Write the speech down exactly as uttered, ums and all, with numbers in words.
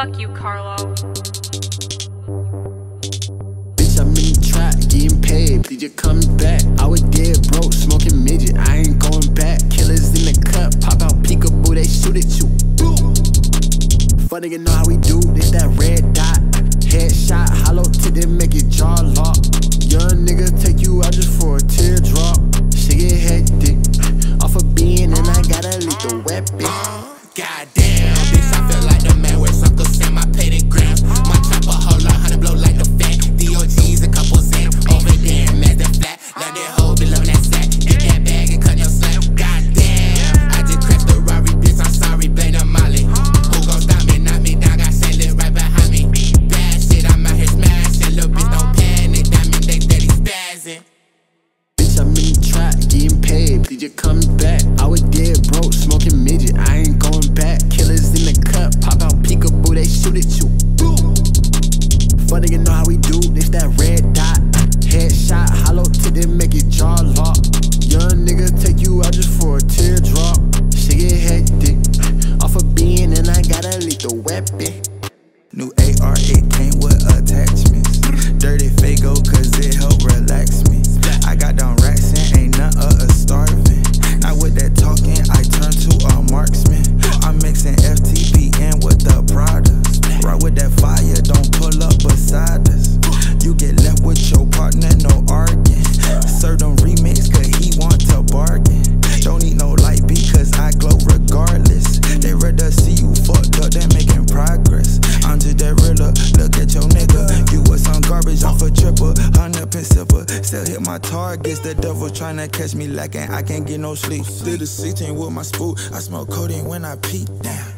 Fuck you, Carlo. Bitch, I'm in the trap, getting paid. Did you come back? I was dead broke, smoking midget. I ain't going back. Killers in the cup, pop out peekaboo, they shoot at you. Boom. Fun nigga know how we do. This that red dot, headshot, hollow tip, then make it jaw lock. Young nigga take you out just for a teardrop. Shit get hectic off of being, and I gotta leave the weapon. Goddamn, bitch, I feel like the man where suckers in my plate and grams. My chopper hold on, hundred blow like the fat. D O Gs, a couple Zams, over there, man, that flat. Love that hoe, be loving that sack. Get that bag and cut your slack. Goddamn, I just crashed the Rari, bitch, I'm sorry, blame the Molly. Who gon' stop me, knock me down, got sandlit right behind me. Bad shit, I'm out here smashing, little bitch, don't panic, that mean they daddy spazzing. Bitch, I'm in the trap, getting paid, did you come back? I was dead broke, smoking midget, I ain't going back. Killers in the cup, pop out peekaboo, they shoot at you. Boom. Fun nigga know how we do. This that red dot, headshot, hollow tip, then make it jaw lock. Young nigga take you out just for a teardrop. Shit get hectic off of being, and I gotta leave the weapon. New A R, it came with attachments. Dirty fake go, cause it help relax me. I got down racks and ain't none of us starving. Now with that talking, I turn to a marksman. I'm mixing F T P N with the products. Right with that fire, don't pull up beside us. You get left with your partner, no arguing. Serve them remix, cause he want to bargain. Don't need no light because I glow regardless. They rather see you fucked up than making progress. I'm just that realer, look at your nigga. You was on garbage, off a triple, hundred and silver. Still hit my targets, the devil tryna catch me lacking. I can't get no sleep. Did the sixteen with my spook, I smoke codeine when I peep down.